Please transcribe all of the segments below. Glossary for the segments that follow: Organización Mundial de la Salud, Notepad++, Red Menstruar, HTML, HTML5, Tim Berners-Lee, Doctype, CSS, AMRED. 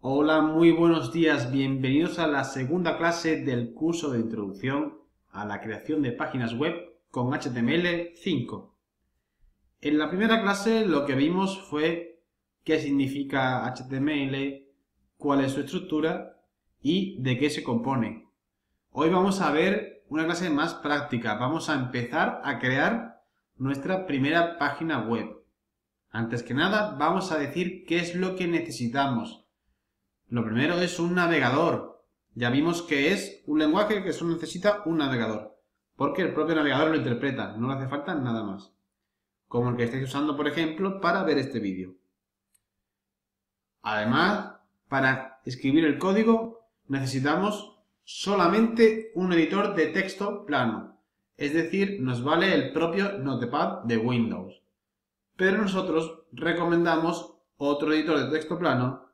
Hola, muy buenos días, bienvenidos a la segunda clase del curso de introducción a la creación de páginas web con HTML5. En la primera clase lo que vimos fue qué significa HTML, cuál es su estructura y de qué se compone. Hoy vamos a ver una clase más práctica, vamos a empezar a crear nuestra primera página web. Antes que nada vamos a decir qué es lo que necesitamos. Lo primero es un navegador. Ya vimos que es un lenguaje que solo necesita un navegador, porque el propio navegador lo interpreta, no le hace falta nada más. Como el que estáis usando, por ejemplo, para ver este vídeo. Además, para escribir el código necesitamos solamente un editor de texto plano. Es decir, nos vale el propio Notepad de Windows. Pero nosotros recomendamos otro editor de texto plano,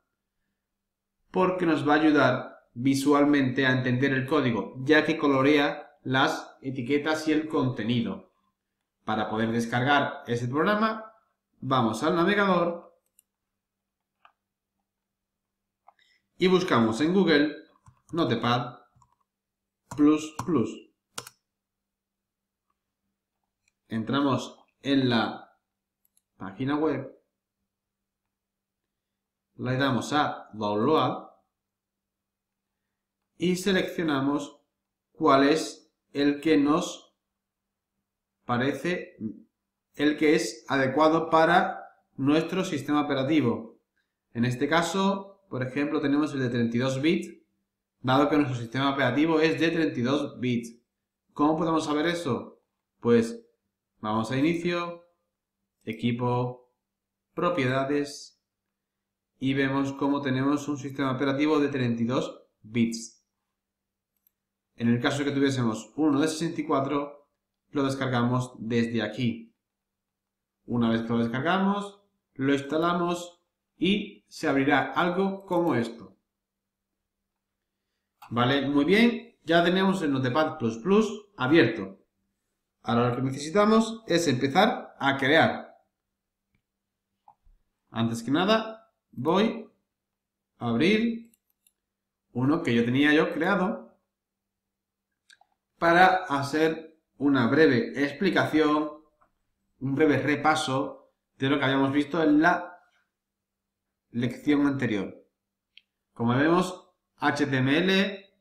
porque nos va a ayudar visualmente a entender el código, ya que colorea las etiquetas y el contenido. Para poder descargar ese programa, vamos al navegador y buscamos en Google Notepad++. Entramos en la página web. Le damos a Download y seleccionamos cuál es el que nos parece el que es adecuado para nuestro sistema operativo. En este caso, por ejemplo, tenemos el de 32 bits, dado que nuestro sistema operativo es de 32 bits. ¿Cómo podemos saber eso? Pues vamos a Inicio, Equipo, Propiedades, y vemos cómo tenemos un sistema operativo de 32 bits. En el caso de que tuviésemos uno de 64, lo descargamos desde aquí. Una vez que lo descargamos, lo instalamos y se abrirá algo como esto. Vale, muy bien, ya tenemos el Notepad++ abierto. Ahora lo que necesitamos es empezar a crear. Antes que nada, voy a abrir uno que yo tenía creado para hacer una breve explicación, un breve repaso de lo que habíamos visto en la lección anterior. Como vemos, HTML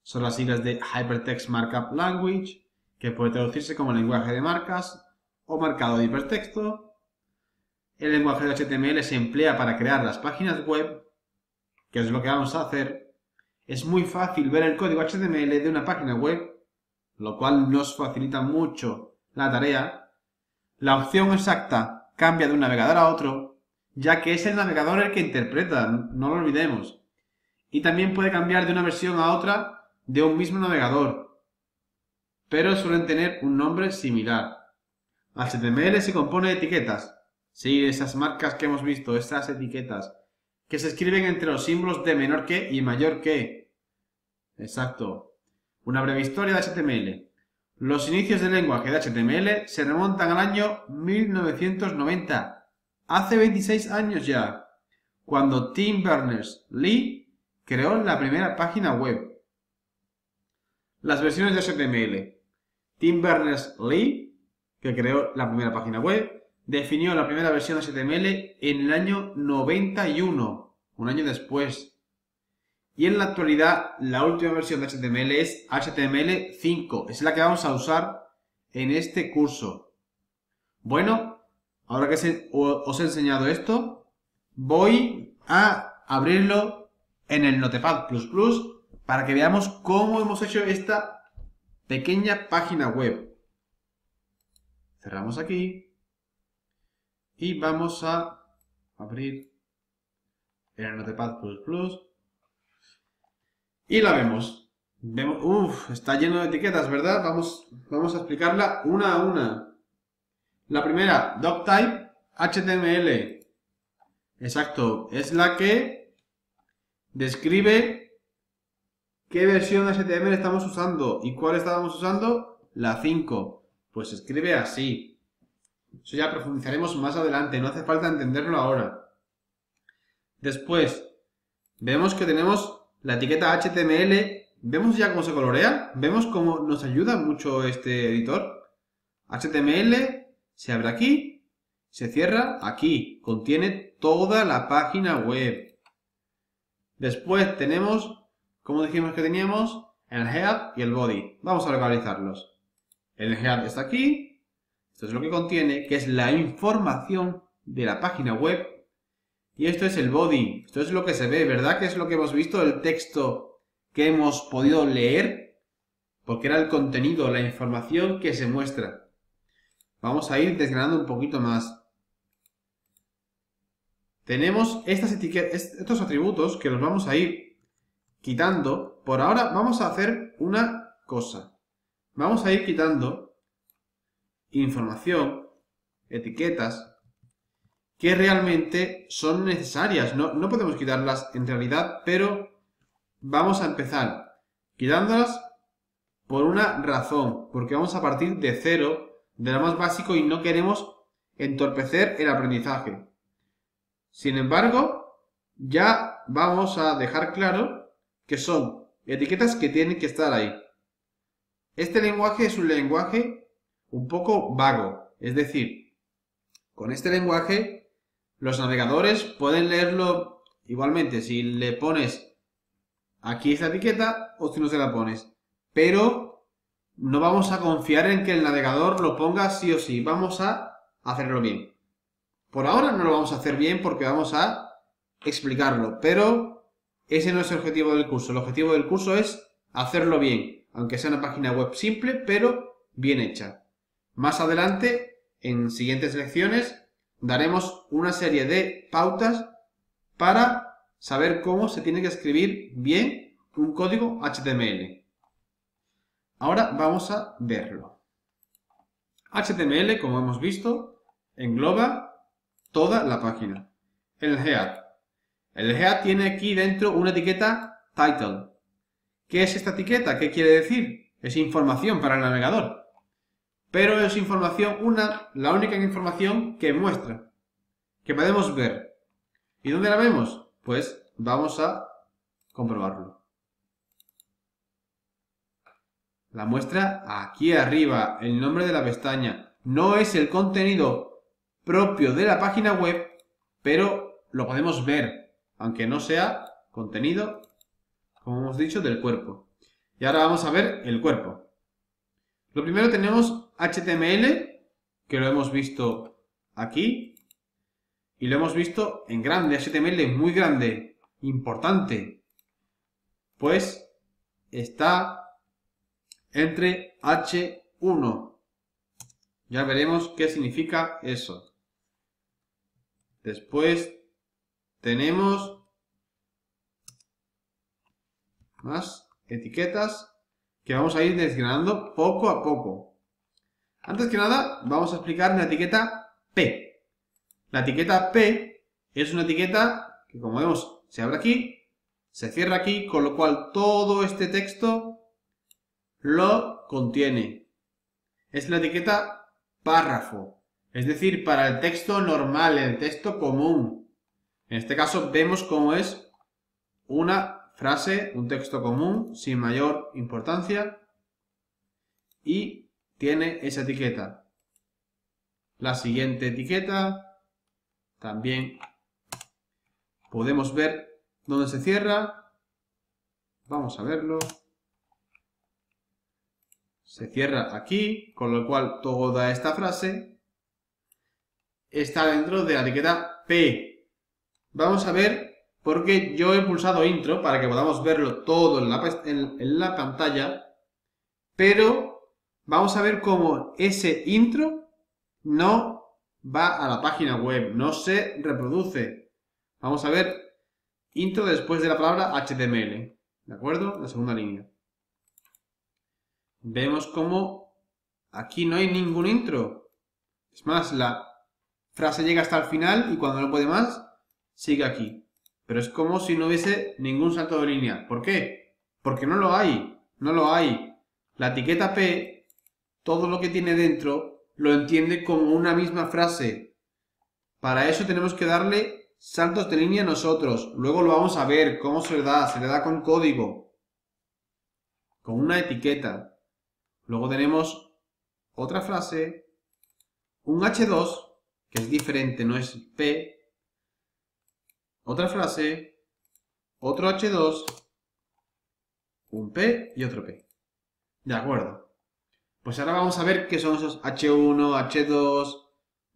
son las siglas de Hypertext Markup Language, que puede traducirse como lenguaje de marcas o marcado de hipertexto. El lenguaje de HTML se emplea para crear las páginas web, que es lo que vamos a hacer. Es muy fácil ver el código HTML de una página web, lo cual nos facilita mucho la tarea. La opción exacta cambia de un navegador a otro, ya que es el navegador el que interpreta, no lo olvidemos. Y también puede cambiar de una versión a otra de un mismo navegador, pero suelen tener un nombre similar. HTML se compone de etiquetas. Sí, esas marcas que hemos visto, esas etiquetas, que se escriben entre los símbolos de menor que y mayor que. Exacto. Una breve historia de HTML. Los inicios del lenguaje de HTML se remontan al año 1990, hace 26 años ya, cuando Tim Berners-Lee creó la primera página web. Las versiones de HTML. Tim Berners-Lee, que creó la primera página web, definió la primera versión de HTML en el año 91, un año después. Y en la actualidad, la última versión de HTML es HTML5, es la que vamos a usar en este curso. Bueno, ahora que os he enseñado esto, voy a abrirlo en el Notepad++ para que veamos cómo hemos hecho esta pequeña página web. Cerramos aquí. Y vamos a abrir el Notepad++. Y la vemos. Uff, está lleno de etiquetas, ¿verdad? Vamos a explicarla una a una. La primera, Doctype HTML. Exacto, es la que describe qué versión de HTML estamos usando. ¿Y cuál estábamos usando? La 5. Pues se escribe así. Eso ya profundizaremos más adelante, no hace falta entenderlo ahora. Después, Vemos que tenemos la etiqueta HTML. Vemos ya cómo se colorea. Vemos cómo nos ayuda mucho este editor. HTML se abre aquí, se cierra aquí. Contiene toda la página web. Después tenemos, como dijimos que teníamos, el head y el body. Vamos a localizarlos. El head está aquí. Esto es lo que contiene, que es la información de la página web. Y esto es el body. Esto es lo que se ve, ¿verdad? Que es lo que hemos visto, el texto que hemos podido leer. Porque era el contenido, la información que se muestra. Vamos a ir desgranando un poquito más. Tenemos estas etiquetas, estos atributos que los vamos a ir quitando. Por ahora vamos a hacer una cosa. Vamos a ir quitando información, etiquetas, que realmente son necesarias. No podemos quitarlas en realidad, pero vamos a empezar quitándolas por una razón, porque vamos a partir de cero, de lo más básico, y no queremos entorpecer el aprendizaje. Sin embargo, ya vamos a dejar claro que son etiquetas que tienen que estar ahí. Este lenguaje es un lenguaje un poco vago, es decir, con este lenguaje los navegadores pueden leerlo igualmente si le pones aquí esta etiqueta o si no se la pones. Pero no vamos a confiar en que el navegador lo ponga sí o sí. Vamos a hacerlo bien. Por ahora no lo vamos a hacer bien porque vamos a explicarlo. Pero ese no es el objetivo del curso. El objetivo del curso es hacerlo bien. Aunque sea una página web simple, pero bien hecha. Más adelante, en siguientes lecciones, daremos una serie de pautas para saber cómo se tiene que escribir bien un código HTML. Ahora vamos a verlo. HTML, como hemos visto, engloba toda la página. El head. El head tiene aquí dentro una etiqueta title. ¿Qué es esta etiqueta? ¿Qué quiere decir? Es información para el navegador. Pero es información, la única información que muestra, que podemos ver. ¿Y dónde la vemos? Pues vamos a comprobarlo. La muestra aquí arriba, el nombre de la pestaña. No es el contenido propio de la página web, pero lo podemos ver, aunque no sea contenido, como hemos dicho, del cuerpo. Y ahora vamos a ver el cuerpo. Lo primero tenemos HTML, que lo hemos visto aquí, y lo hemos visto en grande, HTML muy grande, importante. Pues está entre H1. Ya veremos qué significa eso. Después tenemos más etiquetas que vamos a ir desgranando poco a poco. Antes que nada, vamos a explicar la etiqueta P. La etiqueta P es una etiqueta que, como vemos, se abre aquí, se cierra aquí, con lo cual todo este texto lo contiene. Es la etiqueta párrafo, es decir, para el texto normal, el texto común. En este caso vemos cómo es una frase, un texto común, sin mayor importancia, y tiene esa etiqueta. La siguiente etiqueta, también podemos ver dónde se cierra. Vamos a verlo. Se cierra aquí, con lo cual toda esta frase está dentro de la etiqueta P. Vamos a ver, porque yo he pulsado intro para que podamos verlo todo en la pantalla, pero vamos a ver cómo ese intro no va a la página web, no se reproduce. Vamos a ver intro después de la palabra HTML, ¿de acuerdo? La segunda línea. Vemos cómo aquí no hay ningún intro. Es más, la frase llega hasta el final y cuando no puede más, sigue aquí. Pero es como si no hubiese ningún salto de línea. ¿Por qué? Porque no lo hay. No lo hay. La etiqueta P, todo lo que tiene dentro, lo entiende como una misma frase. Para eso tenemos que darle saltos de línea nosotros, luego lo vamos a ver, cómo se le da con código, con una etiqueta. Luego tenemos otra frase, un H2, que es diferente, no es P, otra frase, otro H2, un P y otro P. De acuerdo. Pues ahora vamos a ver qué son esos H1, H2,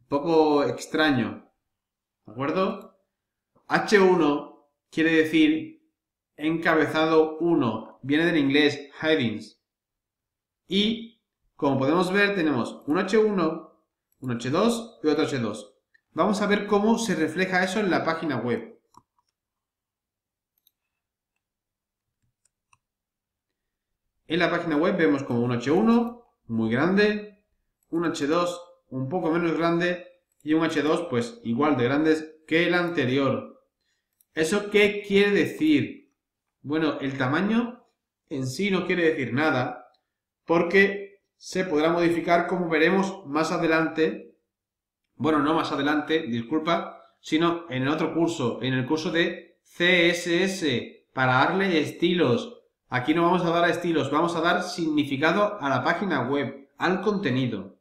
un poco extraño. ¿De acuerdo? H1 quiere decir encabezado 1, viene del inglés headings. Y como podemos ver tenemos un H1, un H2 y otro H2. Vamos a ver cómo se refleja eso en la página web. En la página web vemos como un H1 muy grande, un H2 un poco menos grande y un H2 pues igual de grandes que el anterior. ¿Eso qué quiere decir? Bueno, el tamaño en sí no quiere decir nada porque se podrá modificar como veremos más adelante. Bueno, no más adelante, disculpa, sino en el otro curso, en el curso de CSS para darle estilos. Aquí no vamos a dar estilos, vamos a dar significado a la página web, al contenido.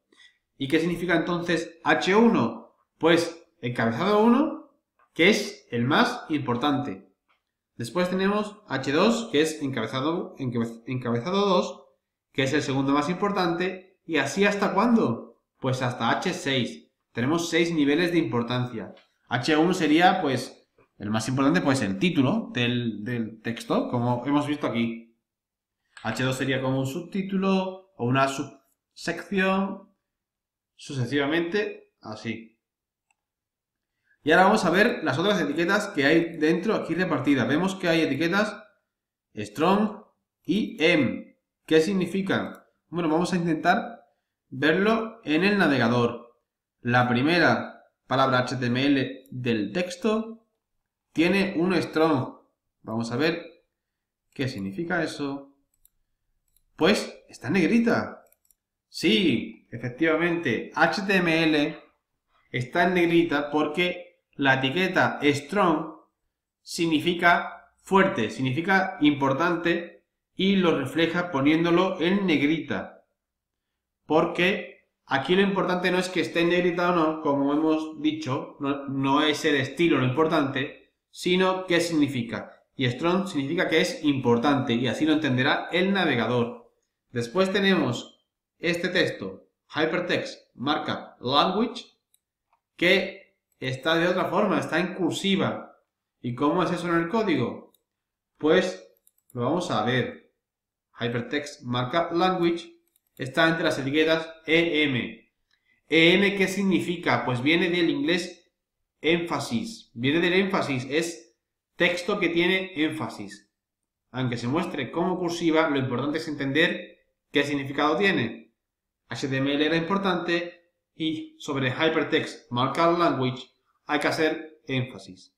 ¿Y qué significa entonces H1? Pues encabezado 1, que es el más importante. Después tenemos H2, que es encabezado 2, que es el segundo más importante. ¿Y así hasta cuándo? Pues hasta H6. Tenemos 6 niveles de importancia. H1 sería pues el más importante, pues el título del texto, como hemos visto aquí. H2 sería como un subtítulo o una subsección, sucesivamente, así. Y ahora vamos a ver las otras etiquetas que hay dentro aquí repartidas. Vemos que hay etiquetas strong y em. ¿Qué significan? Bueno, vamos a intentar verlo en el navegador. La primera palabra HTML del texto tiene un strong. Vamos a ver qué significa eso. Pues está en negrita. Sí, efectivamente, HTML está en negrita porque la etiqueta strong significa fuerte, significa importante y lo refleja poniéndolo en negrita. Porque aquí lo importante no es que esté en negrita o no, como hemos dicho, no es el estilo lo importante, sino qué significa. Y strong significa que es importante y así lo entenderá el navegador. Después tenemos este texto, Hypertext Markup Language, que está de otra forma, está en cursiva. ¿Y cómo es eso en el código? Pues lo vamos a ver. Hypertext Markup Language está entre las etiquetas EM. EM, ¿qué significa? Pues viene del inglés énfasis, viene del énfasis, es texto que tiene énfasis. Aunque se muestre como cursiva, lo importante es entender qué significado tiene. HTML era importante y sobre Hypertext Markup Language hay que hacer énfasis.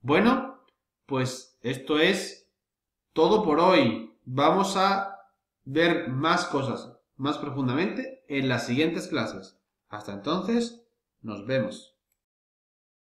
Bueno, pues esto es todo por hoy. Vamos a ver más cosas más profundamente en las siguientes clases. Hasta entonces, nos vemos.